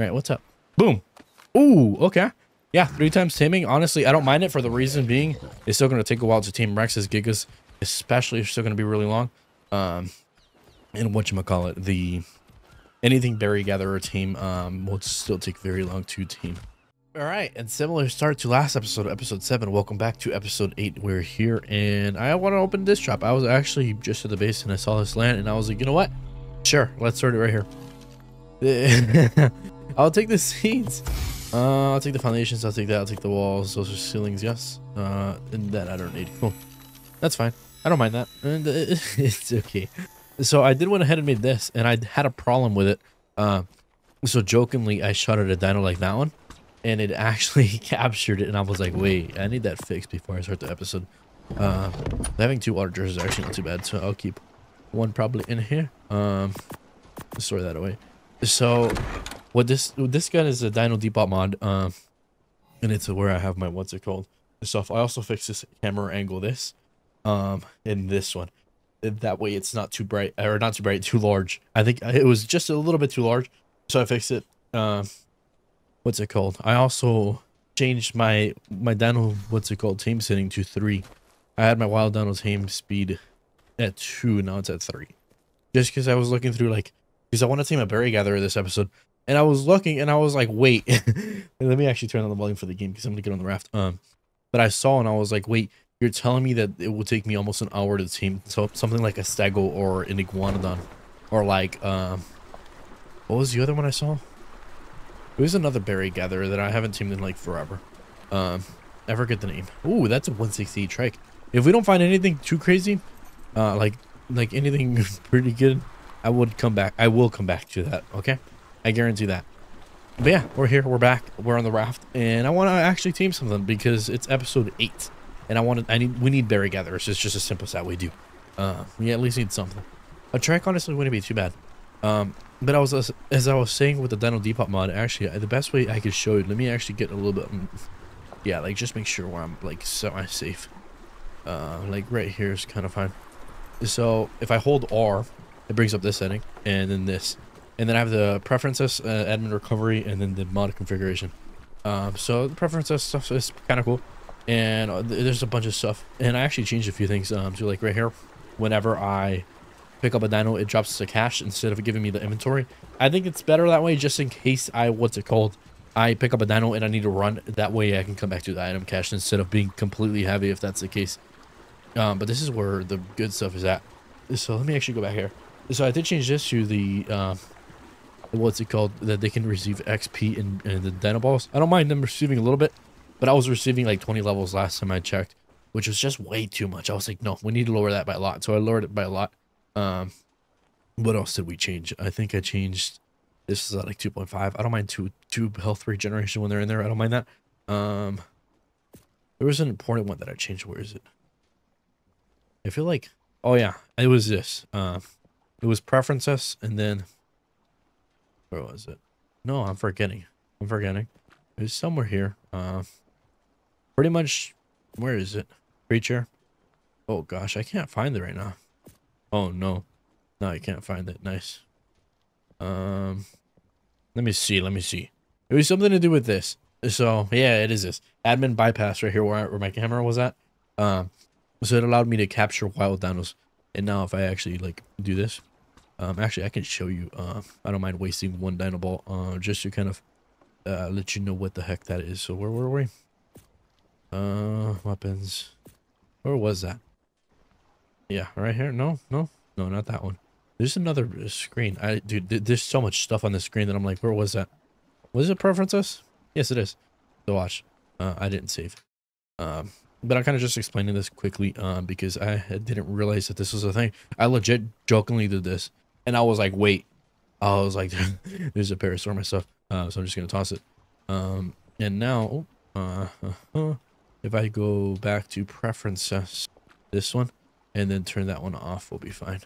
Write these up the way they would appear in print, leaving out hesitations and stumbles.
All right, what's up? Boom. Ooh, okay. Yeah, 3 times taming. Honestly, I don't mind it for the reason being it's still going to take a while to tame Rex's Gigas, especially if it's still going to be really long. And whatchamacallit, the anything berry gatherer team will still take very long to tame. All right, and similar start to last episode, episode 7. Welcome back to episode 8. We're here, and I want to open this shop. I was actually just at the base, and I saw this land, and I was like, you know what? Sure, let's start it right here. I'll take the seeds. I'll take the foundations. I'll take that. I'll take the walls. Those are ceilings, yes. And that I don't need. Cool. That's fine. I don't mind that. And it's okay. So I did went ahead and made this, and I had a problem with it. So jokingly, I shot at a dino like that one, and it actually captured it, and I was like, wait, I need that fixed before I start the episode. Having 2 water jars is actually not too bad, so I'll keep one probably in here. Let's store that away. So what this gun is a Dino Depot mod, and it's where I have my what's it called stuff. I also fixed this camera angle, this and this one, that way it's not too bright, or not too bright, too large. I think it was just a little bit too large, so I fixed it. What's it called? I also changed my dino tame setting to 3. I had my wild dino tame speed at 2, now it's at 3, just because I was looking through, like, because I want to tame a berry gatherer this episode, and I was looking and I was like, wait. Let me actually turn on the volume for the game because I'm gonna get on the raft. But I saw, and I was like, wait, you're telling me that it will take me almost an hour to tame so something like a stego or an iguanodon, or like what was the other one I saw? It was another berry gatherer that I haven't tamed in like forever. I forget the name. Ooh, that's a 168 trike. If we don't find anything too crazy, like anything pretty good, I would come back. I will come back to that. Okay, I guarantee that. But yeah, we're here. We're back. We're on the raft, and I want to actually tame something because it's episode 8, and we need berry gatherers. It's just as simple as that. We do. We at least need something. A trike honestly wouldn't be too bad. But I was, as I was saying with the Dino Depot mod, actually, the best way I could show you, let me actually get a little bit, yeah, like, just make sure where I'm, like, semi-safe. Like, right here is kind of fine. So, if I hold R, it brings up this setting, and then this. And then I have the preferences, admin recovery, and then the mod configuration. So, the preferences stuff is kind of cool. And there's a bunch of stuff. And I actually changed a few things, so, like, right here, whenever I pick up a dino, it drops the cash instead of giving me the inventory. I think it's better that way, just in case I pick up a dino and I need to run. That way I can come back to the item cache instead of being completely heavy, if that's the case. But this is where the good stuff is at. So let me actually go back here. So I did change this to the that they can receive XP in the dino balls. I don't mind them receiving a little bit, but I was receiving like 20 levels last time I checked, which was just way too much. I was like, no, we need to lower that by a lot. So I lowered it by a lot. What else did we change? I think I changed, this is like 2.5. I don't mind 2 health regeneration when they're in there. I don't mind that. There was an important one that I changed. Where is it? I feel like, oh yeah, it was this. It was preferences, and then where was it? No, I'm forgetting. It was somewhere here. Pretty much, where is it? Creature. Oh gosh, I can't find it right now. Oh no, no, you can't find it. Nice. Let me see. It was something to do with this. So yeah, it is this admin bypass right here where my camera was at. So it allowed me to capture wild dinos. And now if I actually like do this, actually I can show you. I don't mind wasting 1 dino ball. Just to kind of let you know what the heck that is. So where were we? Weapons. Where was that? Yeah, right here. No, not that one. There's another screen. Dude, there's so much stuff on the screen that I'm like, where was that? Was it preferences? Yes, it is. So watch. I didn't save. But I'm kind of just explaining this quickly because I didn't realize that this was a thing. I legit jokingly did this, and I was like, wait. I was like, there's a parasaur myself. So I'm just gonna toss it. And now, if I go back to preferences, this one, and then turn that one off, we'll be fine.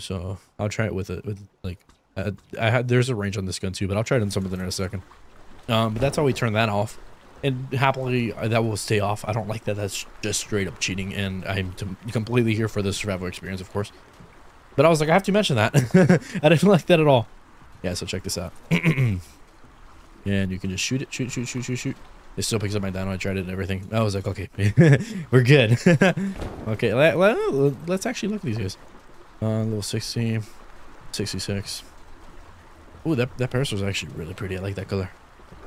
So I'll try it with there's a range on this gun too, but I'll try it on something in a second. But that's how we turn that off, and happily that will stay off. I don't like that. That's just straight up cheating, and I'm completely here for the survival experience, of course. But I was like, I have to mention that. I didn't like that at all. Yeah, so check this out. And you can just shoot it. Shoot. It still picks up my dino. I tried it and everything. I was like, okay, we're good. Okay, let's actually look at these guys. Level 60, 66. Ooh, that parasol is actually really pretty. I like that color.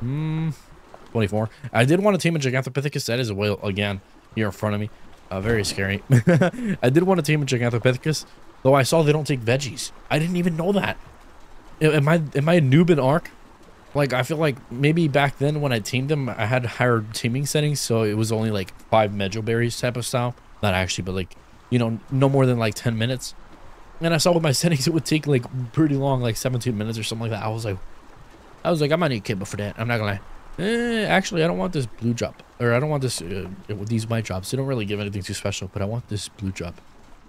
24. I did want to tame a Giganthropithecus. That is a whale again here in front of me. Very scary. I did want to tame a Giganthropithecus, though I saw they don't take veggies. I didn't even know that. Am I a noob in Ark? Like, I feel like maybe back then when I tamed them, I had higher teaming settings, so it was only like 5 medjool berries type of style. Not actually, but like, you know, no more than like 10 minutes. And I saw with my settings, it would take like pretty long, like 17 minutes or something like that. I was like, I might need Kibba for that. I'm not gonna lie. Actually, I don't want this blue drop, or I don't want this. These white drops, they don't really give anything too special, but I want this blue drop.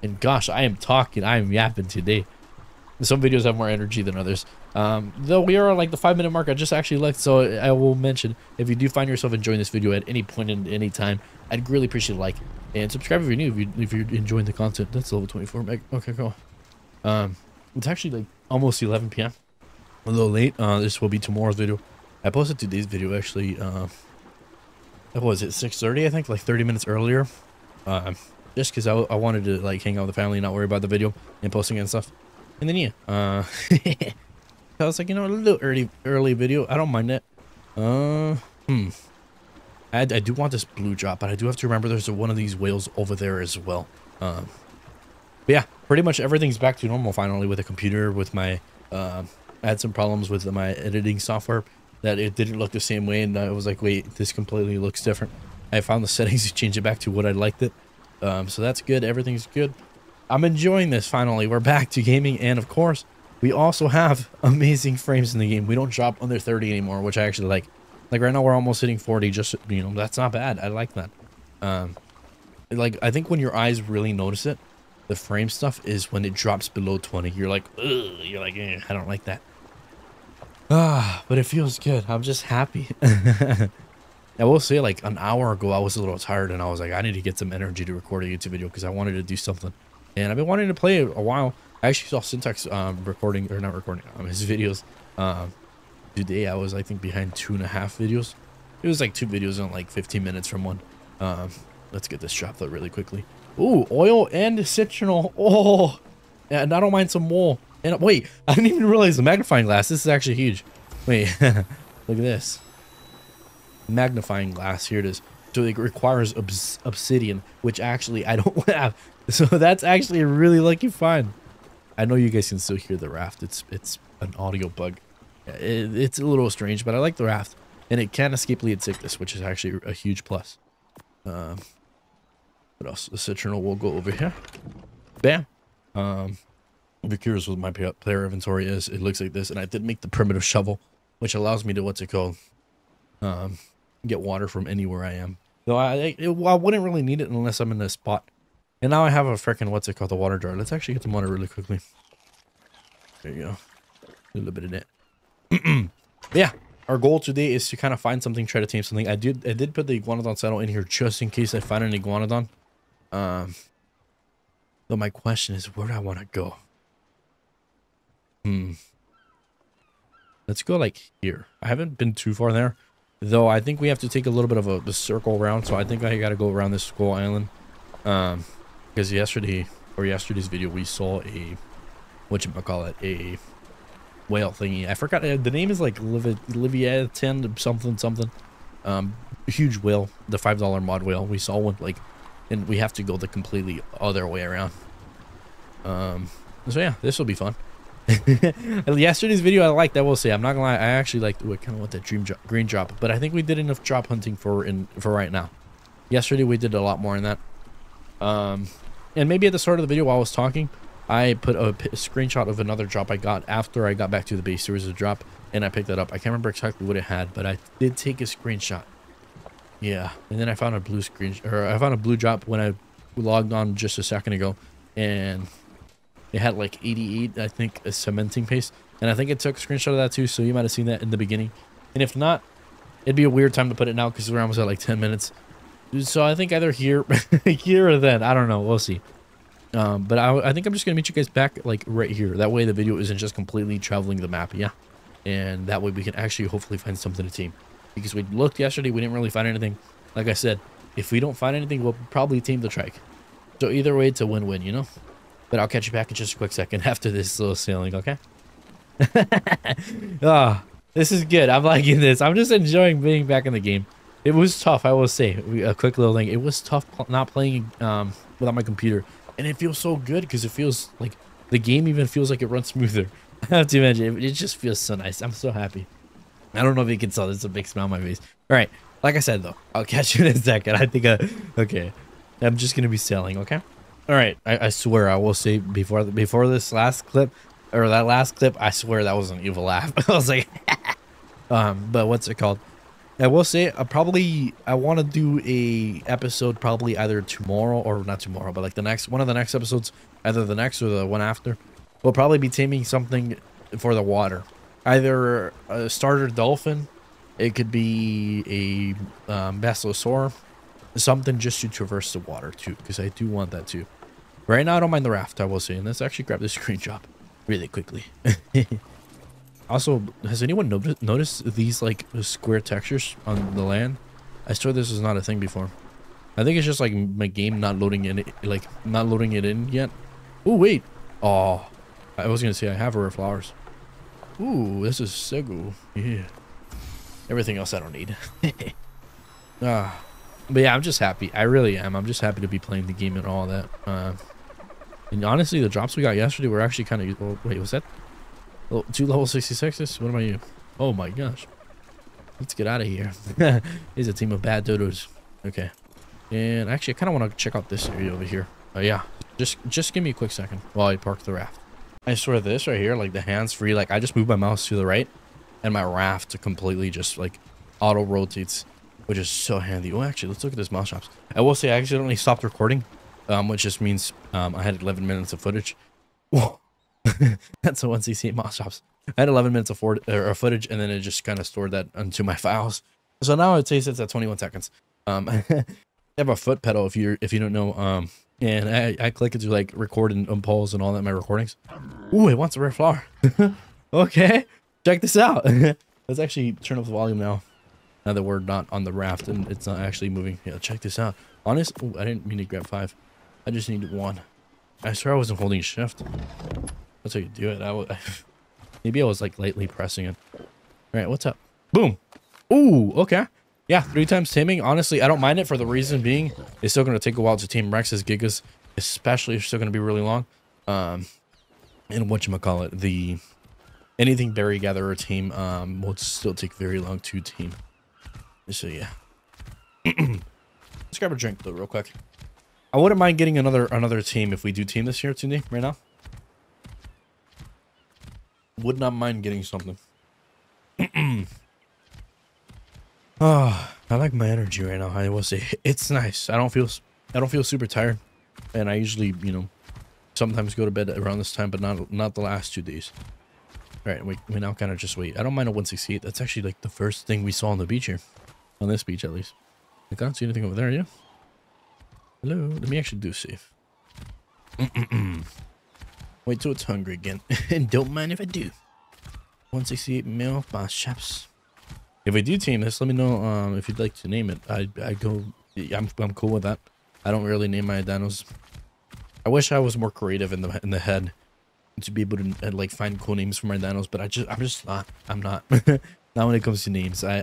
And gosh, I am talking, I am yapping today. Some videos have more energy than others. Though we are on like the 5-minute mark, I just actually left, so I will mention, if you do find yourself enjoying this video at any point in any time, I'd really appreciate a like and subscribe if you're new, if you're enjoying the content. That's level 24 meg. Okay, cool. It's actually like almost 11 p.m. a little late. This will be tomorrow's video. I posted today's video actually. What was it, 6:30? I think like 30 minutes earlier, just because I wanted to like hang out with the family and not worry about the video and posting it and stuff. And then yeah, I was like, you know, a little early video, I don't mind that. I do want this blue drop, but I do have to remember there's one of these whales over there as well. But yeah, pretty much everything's back to normal finally with the computer. With my I had some problems with my editing software, that it didn't look the same way, and I was like, wait, this completely looks different. I found the settings to change it back to what I liked it. So that's good, everything's good. I'm enjoying this finally. We're back to gaming, and of course, we also have amazing frames in the game. We don't drop under 30 anymore, which I actually like. Like right now, we're almost hitting 40. Just, you know, that's not bad. I like that. Like, I think when your eyes really notice it, the frame stuff is when it drops below 20. You're like, ugh. You're like, eh, I don't like that. But it feels good. I'm just happy. I will say, like an hour ago, I was a little tired, and I was like, I need to get some energy to record a YouTube video because I wanted to do something. And I've been wanting to play it a while. I actually saw Syntax recording, or not recording, his videos. Today I was, I think, behind 2.5 videos. It was like 2 videos and like 15 minutes from one. Let's get this shop though really quickly. Ooh, oil and citronal. Oh, and I don't mind some wool. And wait, I didn't even realize the magnifying glass. This is actually huge. Wait, look at this. Magnifying glass. Here it is. So it requires obsidian, which actually I don't have. So that's actually a really lucky find. I know you guys can still hear the raft. It's an audio bug. It's a little strange, but I like the raft. And it can escape lead sickness, which is actually a huge plus. What else? The citronal will go over here. Bam. If you're curious what my player inventory is, it looks like this. And I did make the primitive shovel, which allows me to, what's it called? Get water from anywhere I am. Though I wouldn't really need it unless I'm in a spot. And now I have a freaking, what's it called, the water jar. Let's actually get some water really quickly. There you go. A little bit of that. Yeah, our goal today is to kind of find something, try to tame something. I did put the Iguanodon saddle in here just in case I find an Iguanodon. Though my question is, where do I want to go? Let's go like here. I haven't been too far there, though. I think we have to take a little bit of a circle around. So I think I got to go around this Skull Island. Because yesterday's video, we saw a, whatchamacallit, a whale thingy. I forgot, the name is like Leviathan something. Huge whale, the $5 mod whale. We saw one, like, and we have to go the completely other way around. So yeah, this will be fun. Yesterday's video I liked, I will say. I'm not gonna lie, I actually liked, ooh, I kind of want that green drop, but I think we did enough drop hunting for right now. Yesterday we did a lot more in that. And maybe at the start of the video while I was talking, I put a screenshot of another drop I got after I got back to the base. There was a drop, and I picked that up. I can't remember exactly what it had, but I did take a screenshot. Yeah, and then I found a blue blue drop when I logged on just a second ago, and it had like 88, I think, a cementing paste, and I think it took a screenshot of that too. So you might have seen that in the beginning, and if not, it'd be a weird time to put it now because we're almost at like 10 minutes. So I think either here, here or then. I don't know. We'll see. But I think I'm just going to meet you guys back like right here. That way the video isn't just completely traveling the map. Yeah. And that way we can actually hopefully find something to team. Because we looked yesterday, we didn't really find anything. Like I said, if we don't find anything, we'll probably team the trike. So either way, it's a win-win, you know? But I'll catch you back in just a quick second after this little sailing, okay? Oh, this is good. I'm liking this. I'm just enjoying being back in the game. It was tough, I will say. A quick little thing. It was tough not playing without my computer. And it feels so good because it feels like the game even feels like it runs smoother. I have to imagine. It just feels so nice. I'm so happy. I don't know if you can tell. There's a big smile on my face. All right. Like I said, though, I'll catch you in a second. I think okay. I'm just going to be sailing, okay? All right. I swear I will say before this last clip, or that last clip, I swear that was an evil laugh. I was like, but what's it called? I will say I want to do a episode probably either tomorrow or not tomorrow, but like the next one of the next episodes, either the next or the one after, we'll probably be taming something for the water, either a starter dolphin, it could be a Basilosaurus, something just to traverse the water too, because I do want that too. Right now I don't mind the raft, I will say, and let's actually grab this screenshot really quickly. Also, has anyone noticed these like square textures on the land? I swear this was not a thing before. I think it's just like my game not loading in, like not loading it in yet. Oh wait! Oh, I was gonna say I have rare flowers. Ooh, this is segu. Yeah. Everything else I don't need. But yeah, I'm just happy. I really am. I'm just happy to be playing the game and all that. And honestly, the drops we got yesterday were actually kind of. Oh, wait, was that? Oh, two level 66s? What about you? Oh my gosh. Let's get out of here. Here's a team of bad dodos. Okay. And actually, I kind of want to check out this area over here. Oh, yeah. Just give me a quick second while I park the raft. I swear this right here, like the hands-free, like I just move my mouse to the right and my raft completely just like auto-rotates, which is so handy. Oh, actually, let's look at this Moschops. I will say I accidentally stopped recording, which just means I had 11 minutes of footage. Whoa. That's the 168 Moschops. I had 11 minutes of footage, and then it just kind of stored that into my files. So now it says it's at 21 seconds. I have a foot pedal if you don't know. And I click it to like record and pause and all that in my recordings. Ooh, it wants a rare flower. Okay, check this out. Let's actually turn up the volume now. Now that we're not on the raft and it's not actually moving. Yeah, check this out. Honest, ooh, I didn't mean to grab 5. I just needed 1. I swear I wasn't holding shift. That's how you do it. Maybe I was like lightly pressing it. All right, what's up? Boom. Ooh, okay. Yeah, 3 times taming. Honestly, I don't mind it for the reason being it's still going to take a while to tame Rex's Gigas, especially if still going to be really long. And whatchamacallit, the anything berry gatherer team will still take very long to tame. So yeah. Let's grab a drink though real quick. I wouldn't mind getting another team if we do team this year, Tunde, right now. Would not mind getting something. Oh, I like my energy right now. I will say it's nice. I don't feel super tired, and I usually, you know, sometimes go to bed around this time, but not the last 2 days. All right, we now kind of just wait. I don't mind a 168. That's actually like the first thing we saw on the beach here, on this beach at least. I can't see anything over there. Yeah. Hello. Let me actually do safe. Wait till it's hungry again. And don't mind if I do. 168 mil Moschops. If I do team this, let me know if you'd like to name it. I'm cool with that. I don't really name my dinos. I wish I was more creative in the head to be able to like find cool names for my dinos, but I'm just not. I'm not. Not when it comes to names. I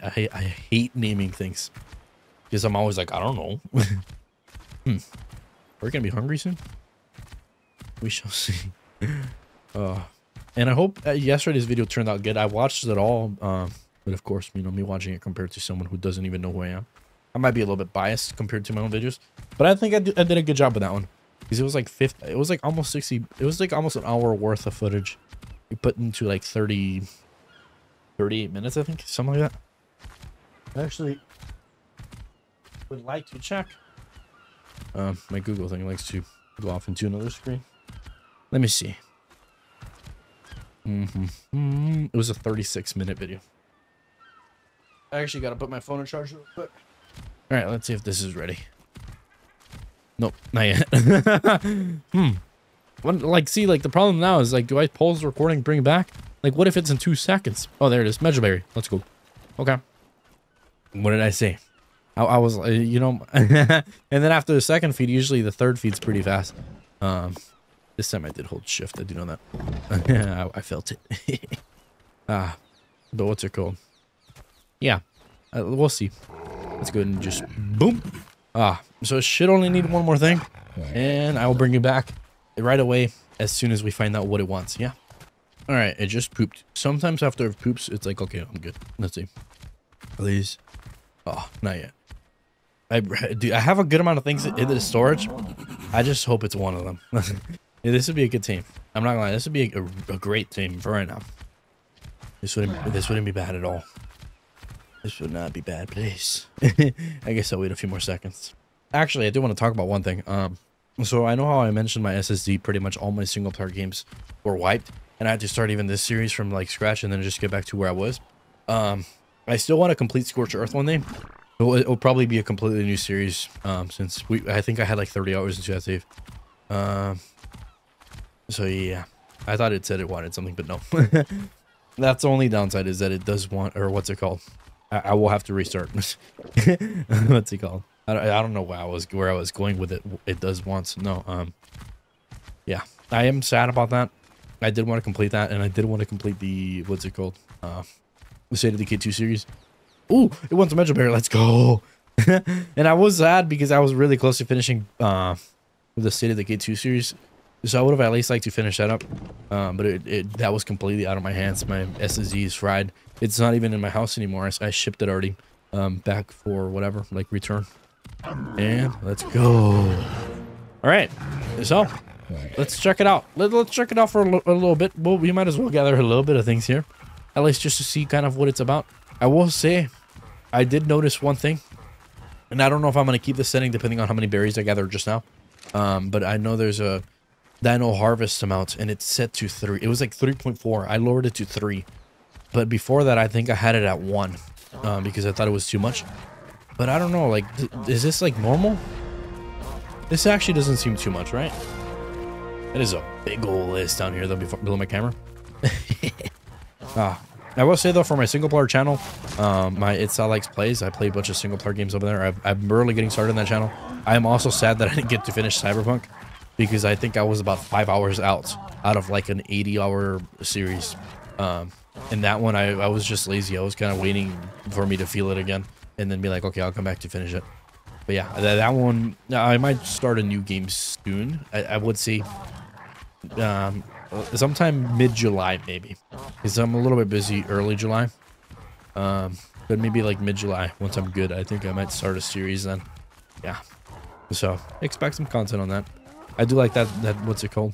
hate naming things because I'm always like, I don't know. We're gonna be hungry soon. We shall see. And I hope yesterday's video turned out good. I watched it all, but of course, you know, me watching it compared to someone who doesn't even know who I am, I might be a little bit biased compared to my own videos, but I think I did a good job with that one because it was like it was like almost 60, it was like almost an hour worth of footage we put into like 38 minutes, I think, something like that. I actually would like to check. My Google thing likes to go off into another screen. Let me see. It was a 36-minute video. I actually got to put my phone in charge real quick. All right, let's see if this is ready. Nope, not yet. Like, see, like, the problem now is, like, do I pause the recording, bring it back? Like, what if it's in 2 seconds? Oh, there it is. Megaberry. Let's go. Okay. What did I say? I was, you know, and then after the second feed, usually the third feed's pretty fast. This time I did hold shift. I do know that. I felt it. But what's it called? Yeah. We'll see. Let's go ahead and just boom. So it should only need one more thing, and I will bring you back right away as soon as we find out what it wants. Yeah. All right. It just pooped. Sometimes after it poops, it's like, okay, I'm good. Let's see. Please. Oh, not yet. I have a good amount of things in the storage. I just hope it's one of them. Yeah, this would be a good team. I'm not gonna lie. This would be a great team for right now. This wouldn't be bad at all. This would not be bad, please. I guess I'll wait a few more seconds. Actually, I do want to talk about one thing. So I know how I mentioned my SSD, pretty much all my single player games were wiped, and I had to start even this series from like scratch and then just get back to where I was. I still want to complete Scorched Earth one day. It'll probably be a completely new series, since I think I had like 30 hours into that save. So yeah, I thought it said it wanted something, but no. That's the only downside, is that it does want, or what's it called? I will have to restart. What's it called? I don't know where I was going with it. It does once. No. Yeah, I am sad about that. I did want to complete that, and I did want to complete the, what's it called? The State of the Kid 2 series. Ooh, it wants a Metro Bear. Let's go. And I was sad because I was really close to finishing the State of the Kid 2 series. So I would have at least liked to finish that up. But that was completely out of my hands. My SSD is fried. It's not even in my house anymore. I shipped it already back for whatever, like return. And let's go. All right. So let's check it out. Let's check it out for a little bit. Well, we might as well gather a little bit of things here. At least just to see kind of what it's about. I will say I did notice one thing. And I don't know if I'm going to keep this setting depending on how many berries I gathered just now. But I know there's a Dino Harvest amount, and it's set to 3. It was like 3.4. I lowered it to 3. But before that, I think I had it at 1 because I thought it was too much. But I don't know, like, is this like normal? This actually doesn't seem too much, right? It is a big old list down here, though, below my camera. I will say, though, for my single-player channel, it's Tylikes Plays. I play a bunch of single-player games over there. I'm barely getting started on that channel. I am also sad that I didn't get to finish Cyberpunk, because I think I was about 5 hours out of like an 80-hour series. And that one, I was just lazy. I was kind of waiting for me to feel it again and then be like, okay, I'll come back to finish it. But yeah, that one, I might start a new game soon. I would say sometime mid-July maybe, because I'm a little bit busy early July. But maybe like mid-July, once I'm good, I think I might start a series then. Yeah, so expect some content on that. I do like that what's it called?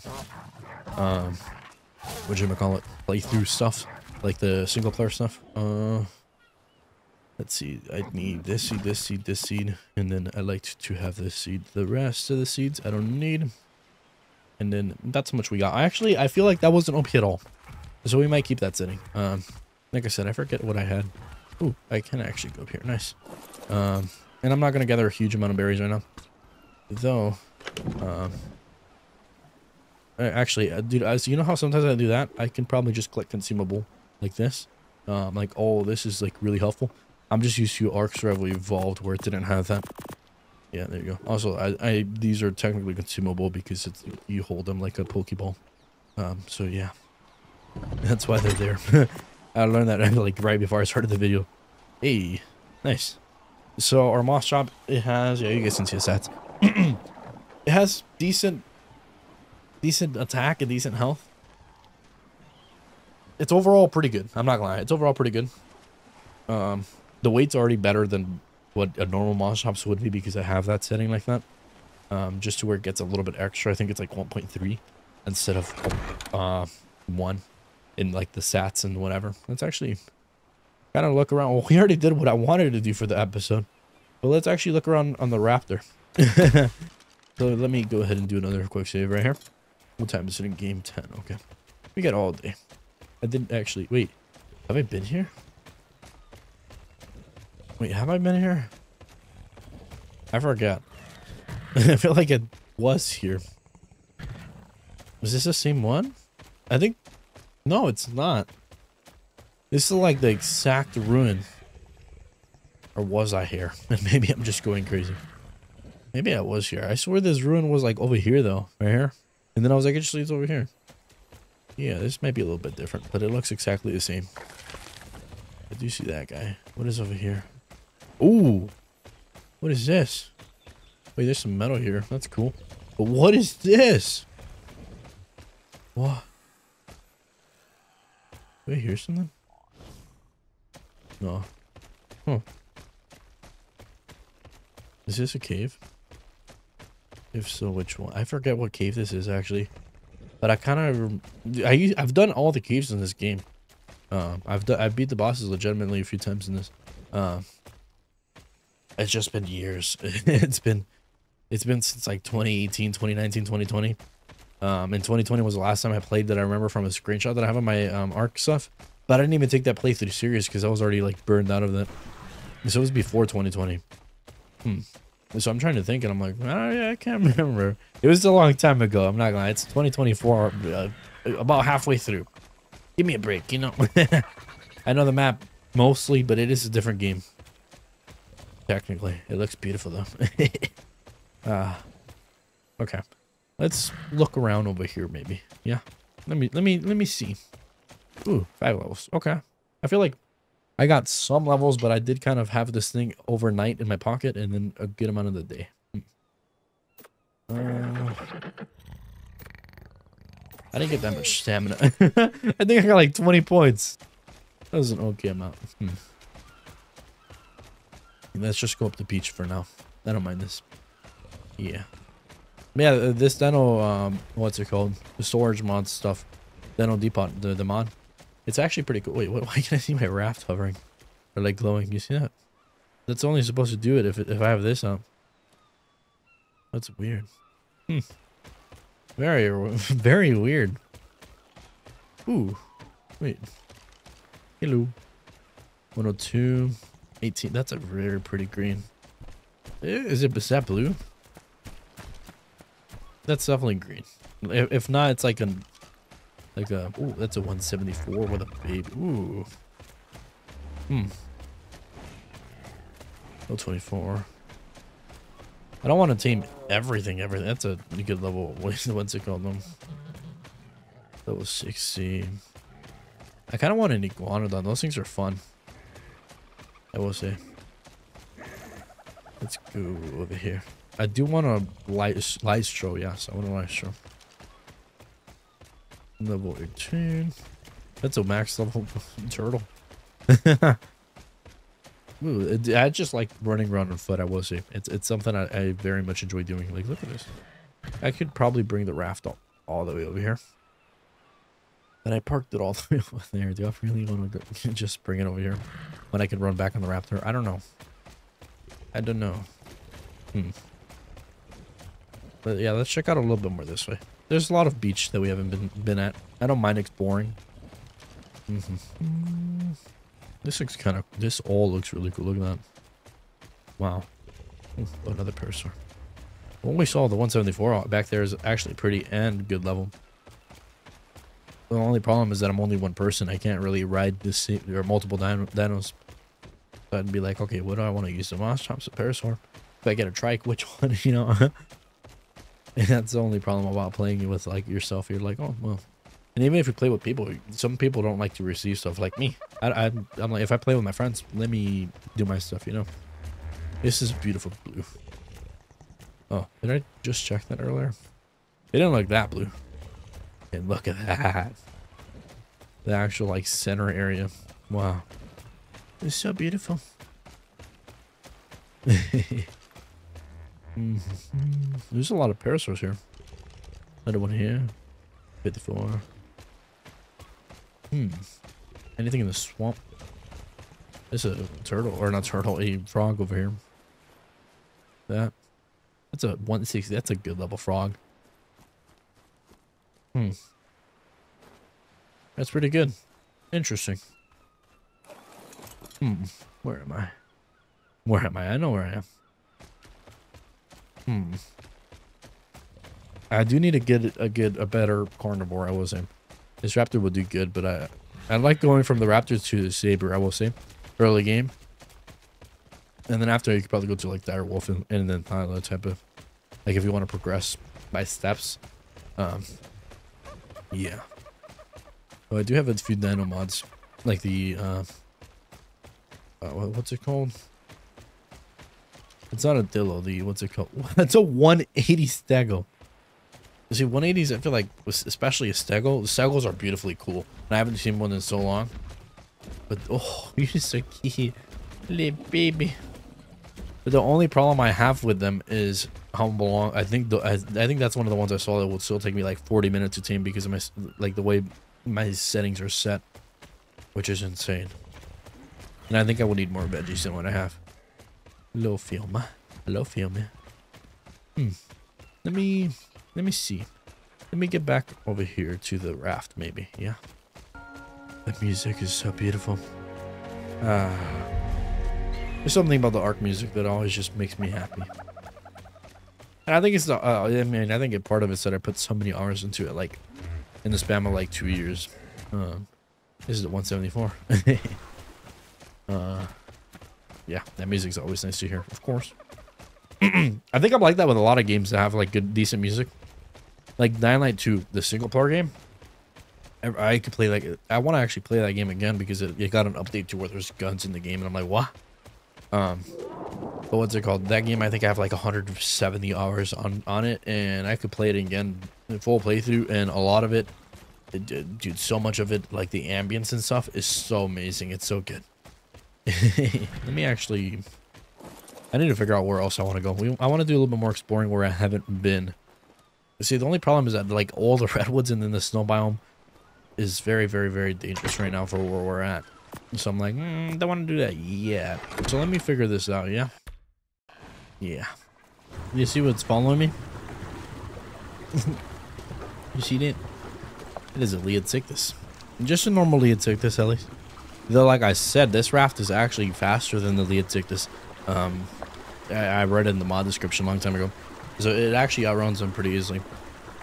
What you gonna call it? Playthrough stuff, like the single player stuff. Let's see. I need this seed, this seed, this seed, and then I like to have this seed. The rest of the seeds I don't need. And then that's how much we got. I feel like that wasn't OP at all, so we might keep that sitting. Like I said, I forget what I had. Ooh, I can actually go up here. Nice. And I'm not gonna gather a huge amount of berries right now, though. Actually, dude, so you know how sometimes I do that? I can probably just click consumable like this. Like, oh, this is like really helpful. I'm just used to Ark Survival Evolved where it didn't have that. Yeah, there you go. Also, these are technically consumable because you hold them like a Pokeball. So yeah, that's why they're there. I learned that like right before I started the video. Hey, nice. So our Moschops, it has, yeah, you guys can see the stats. It has decent attack and decent health. It's overall pretty good. I'm not gonna lie, it's overall pretty good. The weight's already better than what a normal Moschops would be because I have that setting like that. Just to where it gets a little bit extra. I think it's like 1.3 instead of 1 in like the sats and whatever. Let's actually kind of look around. Well, we already did what I wanted to do for the episode, but let's actually look around on the Raptor. So let me go ahead and do another quick save right here. What time is it in game 10? Okay, we got all day. I didn't actually wait. Have I been here? Wait, have I been here? I forgot. I feel like it was here. Was this the same one? I think... No, it's not. This is like the exact ruin. Or was I here? Maybe I'm just going crazy. Maybe I was here. I swear this ruin was like over here though. Right here. And then I was like, it just leads over here. Yeah, this might be a little bit different, but it looks exactly the same. I do see that guy. What is over here? Ooh. What is this? Wait, there's some metal here. That's cool. But what is this? What? Do I hear something? No. Huh. Is this a cave? If so, which one? I forget what cave this is actually. But I kind of... I've done all the caves in this game. I beat the bosses legitimately a few times in this. It's just been years. It's been since like 2018, 2019, 2020. And 2020 was the last time I played that I remember from a screenshot that I have on my ARC stuff. But I didn't even take that playthrough serious because I was already like burned out of that. So it was before 2020. So I'm trying to think and I'm like, I can't remember. It was a long time ago. I'm not gonna lie. It's 2024, about halfway through. Give me a break, you know. I know the map mostly, but it is a different game. Technically, it looks beautiful though. Okay. Let's look around over here, maybe. Yeah. Let me see. Ooh, 5 levels. Okay. I feel like I got some levels, but I did kind of have this thing overnight in my pocket and then a good amount of the day. I didn't get that much stamina. I think I got like 20 points. That was an okay amount. Let's just go up the beach for now. I don't mind this. Yeah. Yeah, this Dino, what's it called? The storage mod stuff. Dino Depot, the mod. It's actually pretty cool. Wait, what, why can I see my raft hovering? Or like glowing, you see that? That's only supposed to do it if I have this up. That's weird. Very, very weird. Ooh, wait. Hello. 102, 18, that's a very pretty green. Is that blue? That's definitely green. If not, it's like an, ooh, that's a 174 with a baby. Ooh. Oh, 24. I don't want to tame everything. That's a good level. What's it called? Level 60. I kind of want an Iguanodon. Those things are fun. I will say. Let's go over here. I do want a Lystro, yes. I want a Lystro. Level 18. That's a max level turtle. Ooh, I just like running around on foot, I will say. It's something I very much enjoy doing. Like, look at this. I could probably bring the raft all the way over here. And I parked it all the way over there. Do I really want to go, just bring it over here? When I can run back on the raptor? I don't know. I don't know. But yeah, let's check out a little bit more this way. There's a lot of beach that we haven't been at. I don't mind exploring. This looks kind of... This all looks really cool. Look at that. Wow. Another purser. When we saw the 174 back there is actually pretty and good level. The only problem is that I'm only one person. I can't really ride this... There are multiple dinos. So I'd be like, okay, what do I want to use? The Moschops, the parasaur? If I get a trike, which one? You know... And that's the only problem about playing with like yourself. You're like, oh well. And even if you play with people, some people don't like to receive stuff. Like me, I'm like, if I play with my friends, let me do my stuff. You know, this is beautiful blue. Oh, did I just check that earlier? It didn't look that blue. And look at that. The actual like center area. Wow, it's so beautiful. There's a lot of parasaurs here. Another one here. 54. Anything in the swamp? There's a turtle, or not turtle, a frog over here. That's a 160. That's a good level frog. That's pretty good. Interesting. Where am I? I know where I am. I do need to get a better carnivore. I will say this raptor will do good, but I like going from the raptor to the saber. I will say early game, and then after you could probably go to like dire wolf and then that type of like if you want to progress by steps. Yeah. Well, I do have a few dino mods, like the what's it called? It's not a dillo. The what's it called? That's a 180 stego. You see, 180s, I feel like, especially a stego, the stegos are beautifully cool. And I haven't seen one in so long. But, oh, you're so cute. Little baby. But the only problem I have with them is how long. I think that's one of the ones I saw that would still take me like 40 minutes to tame because of my, like, the way my settings are set, which is insane. And I think I will need more veggies than what I have. Hello, Fioma. Hello, Fioma. Let me see. Let me get back over here to the raft, maybe. Yeah. The music is so beautiful. There's something about the Ark music that always just makes me happy. And I think it's the. I mean, I think it part of it's that I put so many hours into it, like in the span of like 2 years. This is the 174. Yeah, that music's always nice to hear, of course. I think I'm like that with a lot of games that have like good, decent music. Like Dying Light 2, the single player game. I could play like I want to actually play that game again because it got an update to where there's guns in the game, and I'm like, what? But what's it called? That game I think I have like 170 hours on it, and I could play it again, full playthrough, and a lot of it, dude, so much of it, like the ambience and stuff, is so amazing. It's so good. Let me actually. I need to figure out where else I want to go. I want to do a little bit more exploring where I haven't been. See, the only problem is that like all the redwoods and then the snow biome is very, very, very dangerous right now for where we're at. So I'm like, don't want to do that yet. So let me figure this out, yeah? Yeah. You see what's following me? You see that? It is a Leotictus. Just a normal Leotictus, at least. Though, like I said, this raft is actually faster than the Leotictus. I read it in the mod description a long time ago, so it actually outruns them pretty easily.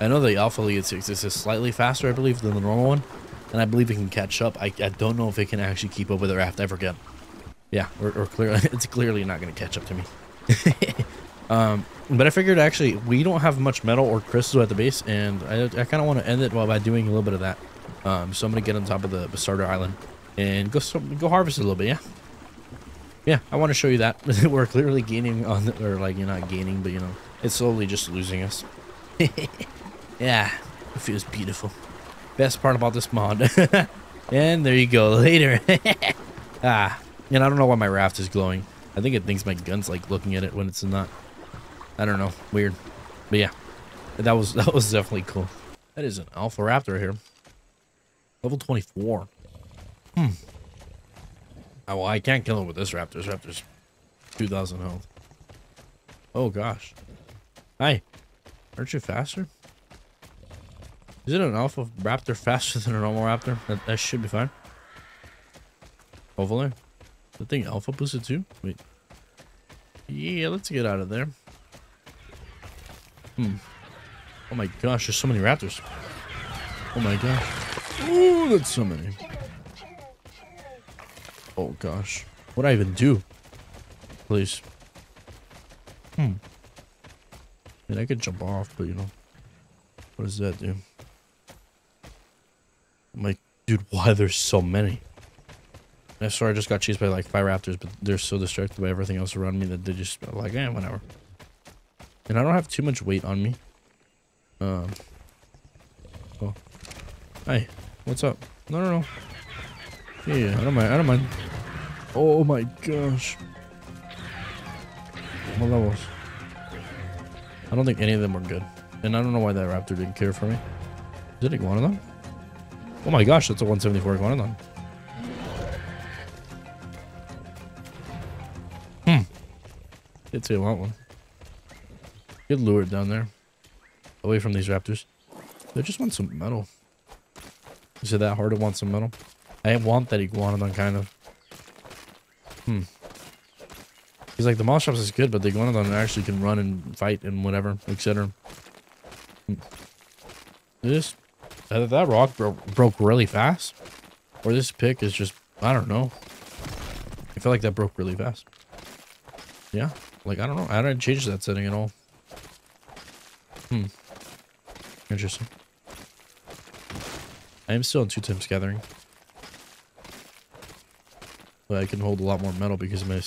I know the alpha Leotictus is slightly faster, I believe, than the normal one, and I believe it can catch up. I don't know if it can actually keep up with the raft. I forget. Yeah, or clearly it's clearly not going to catch up to me. But I figured actually we don't have much metal or crystal at the base, and I kind of want to end it while by doing a little bit of that. So I'm going to get on top of the Bastardo Island and go harvest a little bit. Yeah. Yeah, I want to show you that. We're clearly gaining on, or like, you're not gaining, but you know, it's slowly just losing us. Yeah, it feels beautiful. Best part about this mod. And there you go, later. And I don't know why my raft is glowing. I think it thinks my gun's like looking at it when it's not. I don't know, weird. But yeah, that was definitely cool. That is an alpha raptor here. Level 24. Oh, well, I can't kill him with this raptor. This raptor's 2,000 health. Oh, gosh. Hi. Aren't you faster? Is it an alpha raptor faster than a normal raptor? That should be fine. Hopefully. The thing alpha boosted too? Wait. Yeah, let's get out of there. Oh, my gosh. There's so many raptors. Oh, my gosh. Ooh, that's so many. Oh gosh, what do I even do? Please. I mean, I could jump off, but you know, what does that do? I'm like, dude, why there's so many? I swear I just got chased by like 5 raptors, but they're so distracted by everything else around me that they just like, eh, whatever. And I don't have too much weight on me. Oh. Hey, what's up? No. Yeah, I don't mind. Oh my gosh. What levels? I don't think any of them were good. And I don't know why that raptor didn't care for me. Is it Iguanodon? Oh my gosh, that's a 174 Iguanodon. Did say I want one. Good lure down there. Away from these raptors. They just want some metal. Is it that hard to want some metal? I want that Iguanodon, kind of. He's like, the Moschops is good, but the Iguanodon actually can run and fight and whatever, etc. This, that rock broke really fast. Or this pick is just, I don't know. I feel like that broke really fast. Yeah, like, I don't know. I didn't change that setting at all. Hmm. Interesting. I am still in 2 times gathering. But I can hold a lot more metal because of my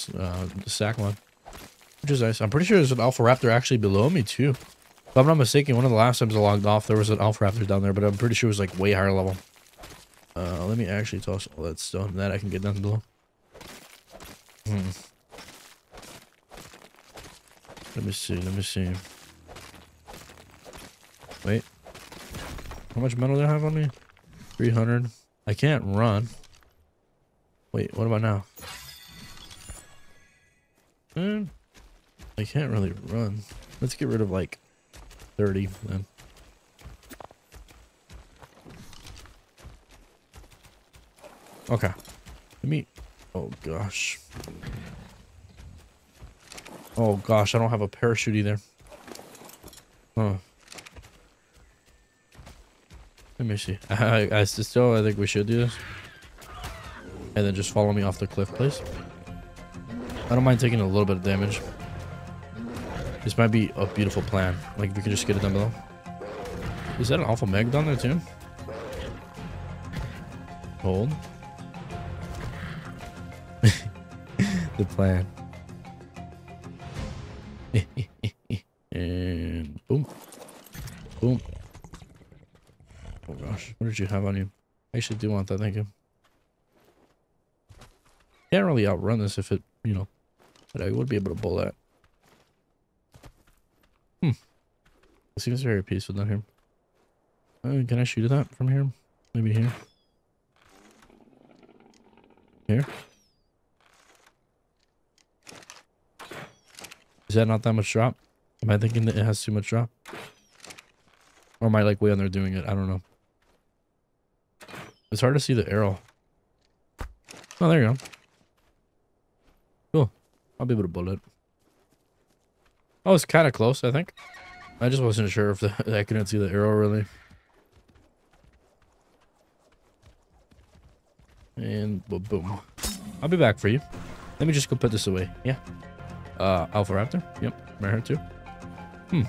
sack line, which is nice. I'm pretty sure there's an Alpha Raptor actually below me, too. If I'm not mistaken, one of the last times I logged off, there was an Alpha Raptor down there, but I'm pretty sure it was, like, way higher level. Let me actually toss all that stone that I can get down below. Hmm. Let me see, Wait. How much metal do I have on me? 300. I can't run. Wait, what about now? I can't really run. Let's get rid of like 30 then. Okay. Let me... Oh gosh. Oh gosh, I don't have a parachute either. Huh. Let me see. I still, I think we should do this. And then just follow me off the cliff, please. I don't mind taking a little bit of damage. This might be a beautiful plan. Like, we can just get it down below. Is that an Alpha Meg down there, too? Hold. The plan. And boom. Boom. Oh, gosh. What did you have on you? I actually do want that. Thank you. Can't really outrun this if it, you know, but I would be able to pull that. Hmm. It seems very peaceful down here. Can I shoot at that from here? Maybe here. Here. Is that not that much drop? Am I thinking that it has too much drop? Or am I like way under doing it? I don't know. It's hard to see the arrow. Oh, there you go. Cool. I'll be able to bullet. Oh, it's kind of close, I think. I just wasn't sure if I couldn't see the arrow, really. And boom. I'll be back for you. Let me just go put this away. Yeah. Alpha Raptor. Yep. Right here, too. Hmm.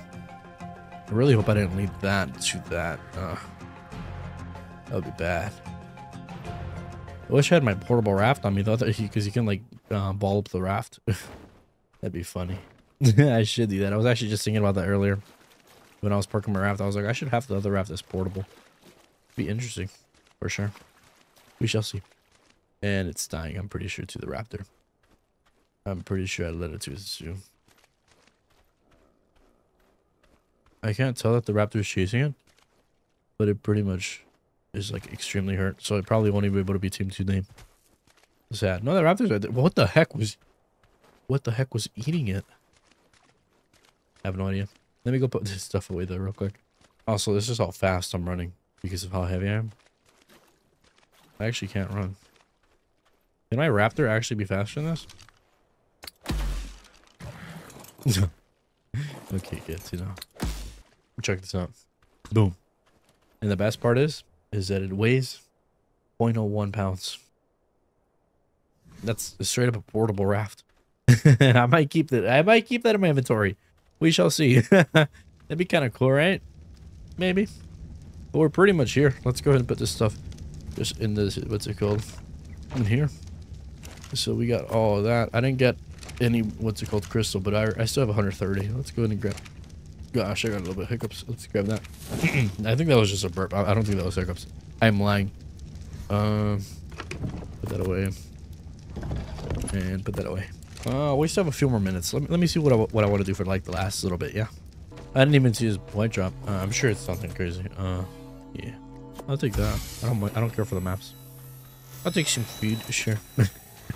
I really hope I didn't leave that to that. That would be bad. I wish I had my portable raft on me, though, because you can, like, ball up the raft. That'd be funny. I should do that. I was actually just thinking about that earlier. When I was parking my raft, I was like, I should have the other raft that's portable. Be interesting, for sure. We shall see. And it's dying, I'm pretty sure, to the raptor. I'm pretty sure I let it to its zoo. I can't tell that the raptor is chasing it, but it pretty much... is like extremely hurt, so I probably won't even be able to be team 2 name. Sad. No, the raptors are there. What the heck was eating it? I have no idea. Let me go put this stuff away though real quick. Also, this is how fast I'm running because of how heavy I am. I actually can't run. Can my raptor actually be faster than this? Okay, good. You know, check this out. Boom. And the best part is that it weighs 0.01 pounds. That's straight up a portable raft. I might keep that. I might keep that in my inventory. We shall see. That'd be kind of cool, right? Maybe. But we're pretty much here. Let's go ahead and put this stuff just in this. What's it called? In here. So we got all of that. I didn't get any. What's it called? Crystal. But I still have 130. Let's go ahead and grab. Gosh, I got a little bit of hiccups. Let's grab that. I think that was just a burp. I don't think that was hiccups. I'm lying. Put that away. And put that away. We still have a few more minutes. Let me see what I want to do for like the last little bit. Yeah. I didn't even see his white drop. I'm sure it's something crazy. Yeah. I'll take that. I don't care for the maps. I'll take some food. Sure.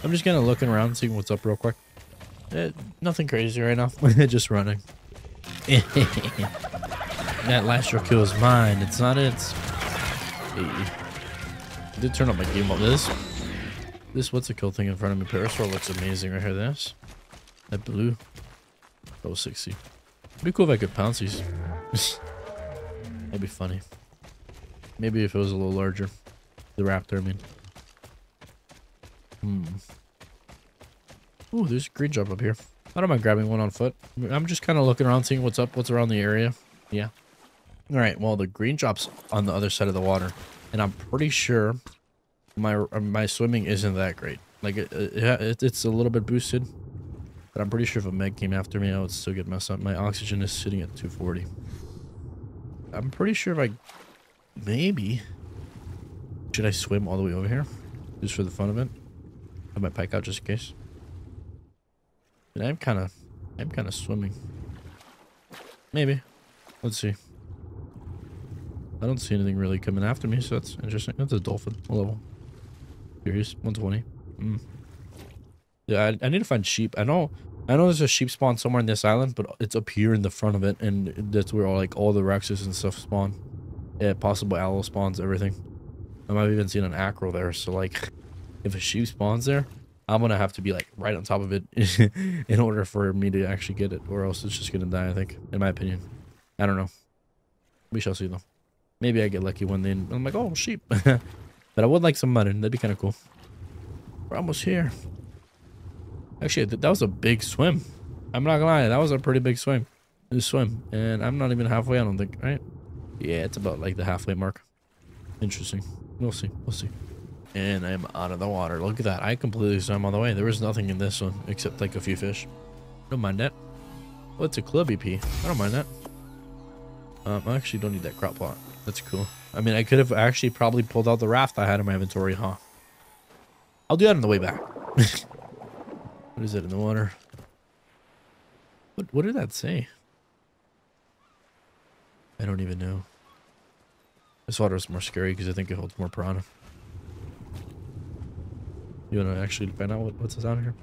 I'm just kind of looking around, seeing what's up real quick. Nothing crazy right now. Just running. That last kill is mine. It's not its. I did turn up my game. This what's the cool thing in front of me? Parasaur looks amazing right here. This That blue. That was 60. It'd be cool if I could pounce these. That'd be funny. Maybe if it was a little larger. The raptor, I mean. Ooh, there's a green jump up here. I don't mind grabbing one on foot. I'm just kind of looking around, seeing what's up, what's around the area. Yeah. All right. Well, the green drop's on the other side of the water, and I'm pretty sure my swimming isn't that great. Like, it's a little bit boosted, but I'm pretty sure if a meg came after me, I would still get messed up. My oxygen is sitting at 240. I'm pretty sure if I, maybe, should I swim all the way over here, just for the fun of it? Have my pike out just in case. And I'm kind of swimming. Maybe. Let's see. I don't see anything really coming after me, so that's interesting. That's a dolphin. A level. Curious. 120. Yeah, I need to find sheep. I know there's a sheep spawn somewhere on this island, but it's up here in the front of it, and that's where all the Rexes and stuff spawn. Yeah, possible aloe spawns, everything. I might have even seen an acro there, so like if a sheep spawns there, I'm gonna have to be like right on top of it in order for me to actually get it, or else it's just gonna die, I think, in my opinion. I don't know. We shall see though. Maybe I get lucky one day and I'm like, oh, sheep. But I would like some mutton. That'd be kind of cool. We're almost here. Actually, that was a big swim. I'm not gonna lie, that was a pretty big swim. And I'm not even halfway, I don't think, right? Yeah, it's about like the halfway mark. Interesting. We'll see. We'll see. And I'm out of the water. Look at that. I completely swam all the way. There was nothing in this one except like a few fish. Don't mind that. Well, it's a club EP. I don't mind that. I actually don't need that crop pot. That's cool. I mean, I could have actually probably pulled out the raft I had in my inventory, huh? I'll do that on the way back. What is it in the water? What did that say? I don't even know. This water is more scary because I think it holds more piranha. You want to actually find out what's this out here?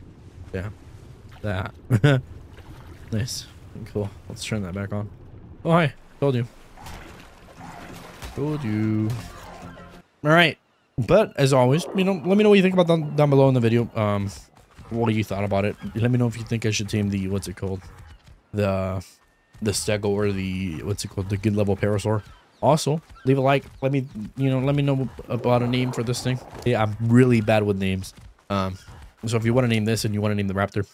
Yeah. That. Nice. Cool. Let's turn that back on. Oh, hi. Told you. Told you. All right. But as always, you know, let me know what you think about down below in the video. What you thought about it. Let me know if you think I should tame the, what's it called? The stego, or the, what's it called? The good level parasaur. Also, leave a like. Let me know about a name for this thing. Yeah, I'm really bad with names. So if you want to name this and you want to name the raptor,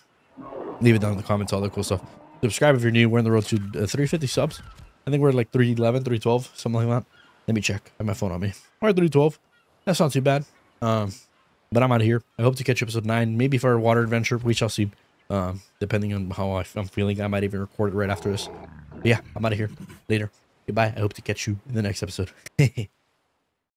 leave it down in the comments, all that cool stuff. Subscribe if you're new. We're on the road to 350 subs. I think we're like 311, 312, something like that. Let me check. I have my phone on me. We're at 312. That's not too bad. But I'm out of here. I hope to catch episode 9, maybe for a water adventure. We shall see. Depending on how I'm feeling, I might even record it right after this. But yeah, I'm out of here. Later. Goodbye. I hope to catch you in the next episode.